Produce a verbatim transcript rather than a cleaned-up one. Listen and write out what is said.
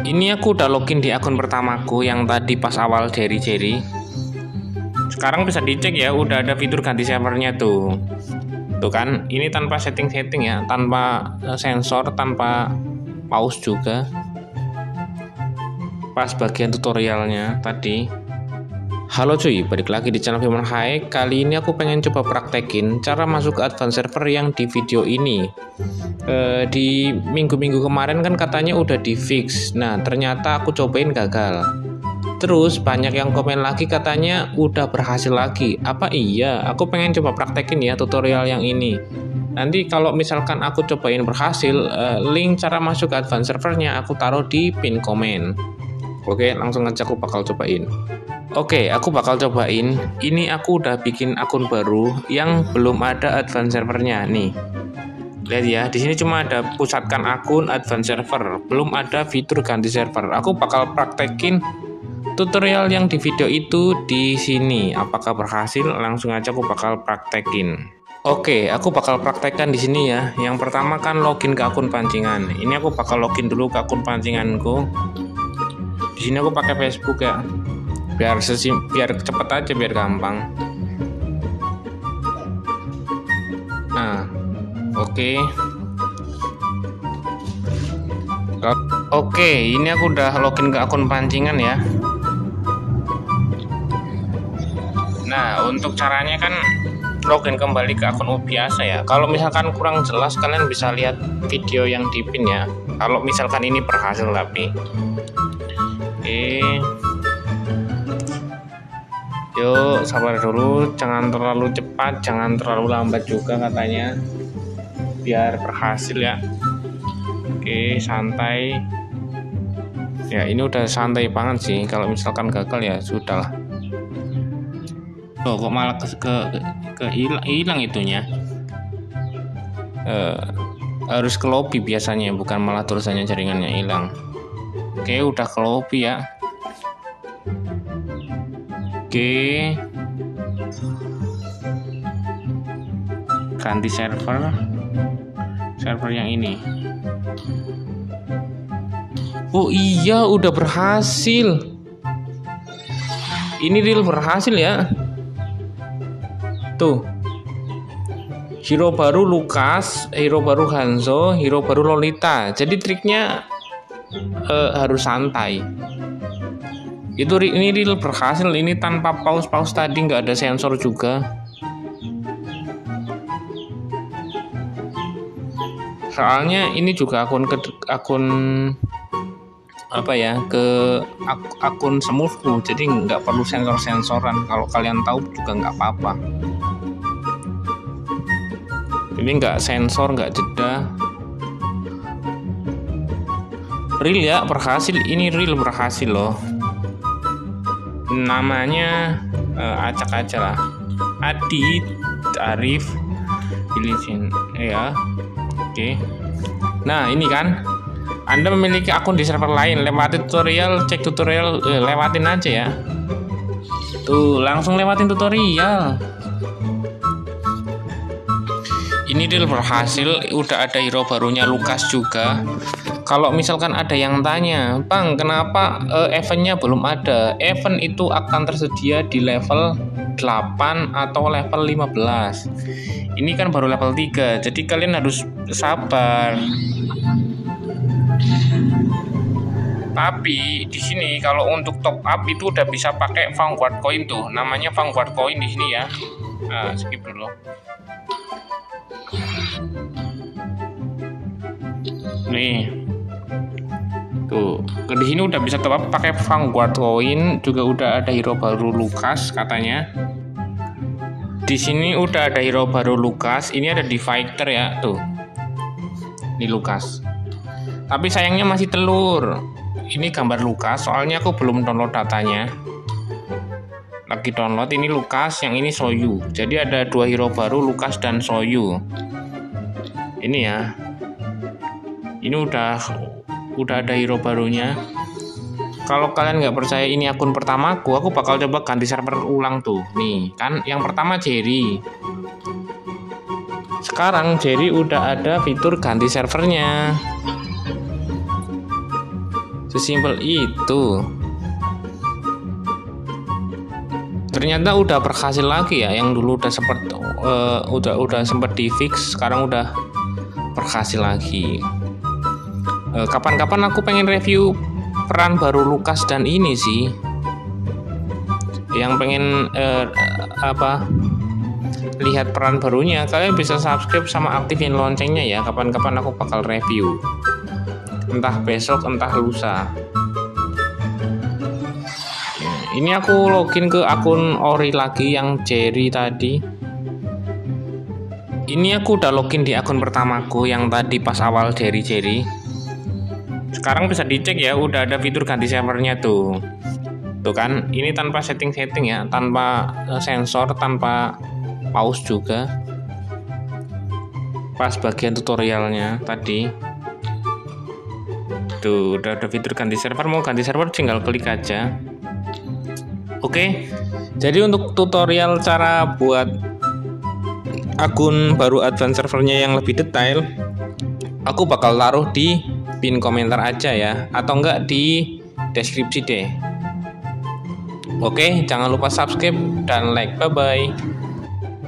Ini aku udah login di akun pertamaku yang tadi pas awal jeri-jeri. Sekarang bisa dicek ya, udah ada fitur ganti servernya tuh. Tuh kan, ini tanpa setting-setting ya, tanpa sensor, tanpa pause juga. Pas bagian tutorialnya tadi. Halo cuy, balik lagi di channel Firman Khae. Kali ini aku pengen coba praktekin cara masuk ke advance server yang di video ini. E, di minggu-minggu kemarin kan katanya udah di fix. Nah ternyata aku cobain gagal. Terus banyak yang komen lagi katanya udah berhasil lagi. Apa iya? Aku pengen coba praktekin ya tutorial yang ini. Nanti kalau misalkan aku cobain berhasil, e, link cara masuk ke advance servernya aku taruh di pin komen. Oke, langsung aja aku bakal cobain. Oke, aku bakal cobain. Ini aku udah bikin akun baru yang belum ada advance servernya nih. Lihat ya, di sini cuma ada pusatkan akun advance server, belum ada fitur ganti server. Aku bakal praktekin tutorial yang di video itu di sini. Apakah berhasil? Langsung aja aku bakal praktekin. Oke, aku bakal praktekkan di sini ya. Yang pertama kan login ke akun pancingan. Ini aku bakal login dulu ke akun pancinganku. Di sini aku pakai Facebook ya. Biar sesim, biar cepet aja, biar gampang. Nah, oke. Okay. Oke, okay, ini aku udah login ke akun pancingan ya. Nah, untuk caranya kan login kembali ke akun biasa ya. Kalau misalkan kurang jelas, kalian bisa lihat video yang di pin ya. Kalau misalkan ini berhasil tapi. Oke. Okay. Yuk, sabar dulu, jangan terlalu cepat, jangan terlalu lambat juga katanya, biar berhasil ya. Oke, santai ya, ini udah santai banget sih. Kalau misalkan gagal ya sudahlah. Loh, kok malah ke ke hilang itunya. Eh, harus ke lobby biasanya, bukan malah tulisannya jaringannya hilang. Oke, udah ke lobby ya. Oke, ganti server, server yang ini. Oh iya, udah berhasil. Ini real berhasil ya. Tuh, hero baru Lukas, hero baru Hanzo, hero baru Lolita. Jadi triknya eh, harus santai. Itu ini real berhasil, ini tanpa pause-pause tadi, nggak ada sensor juga. Soalnya ini juga akun ke akun apa ya, ke akun smoothku, jadi nggak perlu sensor-sensoran. Kalau kalian tahu juga nggak apa-apa. Ini nggak sensor, nggak jeda. Real ya, berhasil. Ini real berhasil loh. Namanya uh, acak aja lah, Adi Arif Bilizin ya. Oke, okay. Nah ini kan Anda memiliki akun di server lain, lewati tutorial, cek tutorial, eh, lewatin aja ya. Tuh, langsung lewatin tutorial. Ini deal berhasil, udah ada hero barunya Lukas juga. Kalau misalkan ada yang tanya, Bang, kenapa uh, eventnya belum ada? Event itu akan tersedia di level delapan atau level lima belas. Ini kan baru level tiga, jadi kalian harus sabar. Tapi di sini kalau untuk top up itu udah bisa pakai Vanguard Coin tuh. Namanya Vanguard Coin di sini ya. Nah, skip dulu. Nih. Tuh, di sini udah bisa top up pakai Vanguard Coin, juga udah ada hero baru Lukas katanya. Di sini udah ada hero baru Lukas, ini ada di fighter ya, tuh. Ini Lukas. Tapi sayangnya masih telur. Ini gambar Lukas, soalnya aku belum download datanya. Lagi download, ini Lukas, yang ini Soyu. Jadi ada dua hero baru, Lukas dan Soyu. Ini ya. Ini udah udah ada hero barunya. Kalau kalian nggak percaya ini akun pertamaku, aku bakal coba ganti server ulang tuh. Nih kan yang pertama Jerry. Sekarang Jerry udah ada fitur ganti servernya. Sesimpel itu. Ternyata udah berhasil lagi ya, yang dulu udah sempat uh, udah udah sempat di fix, sekarang udah berhasil lagi. Uh, kapan-kapan aku pengen review peran baru Lukas dan ini sih, yang pengen uh, apa lihat peran barunya. Kalian bisa subscribe sama aktifin loncengnya ya. Kapan-kapan aku bakal review, entah besok entah lusa. Ini aku login ke akun Ori lagi yang Jerry tadi. Ini aku udah login di akun pertamaku yang tadi pas awal Jerry-Jerry. Sekarang bisa dicek ya, udah ada fitur ganti servernya tuh. Tuh kan, ini tanpa setting-setting ya, tanpa sensor, tanpa pause juga. Pas bagian tutorialnya tadi. Tuh, udah ada fitur ganti server. Mau ganti server tinggal klik aja. Oke, jadi untuk tutorial cara buat akun baru advance servernya yang lebih detail, aku bakal taruh di pin komentar aja ya, atau enggak di deskripsi deh. Oke, jangan lupa subscribe dan like. Bye-bye.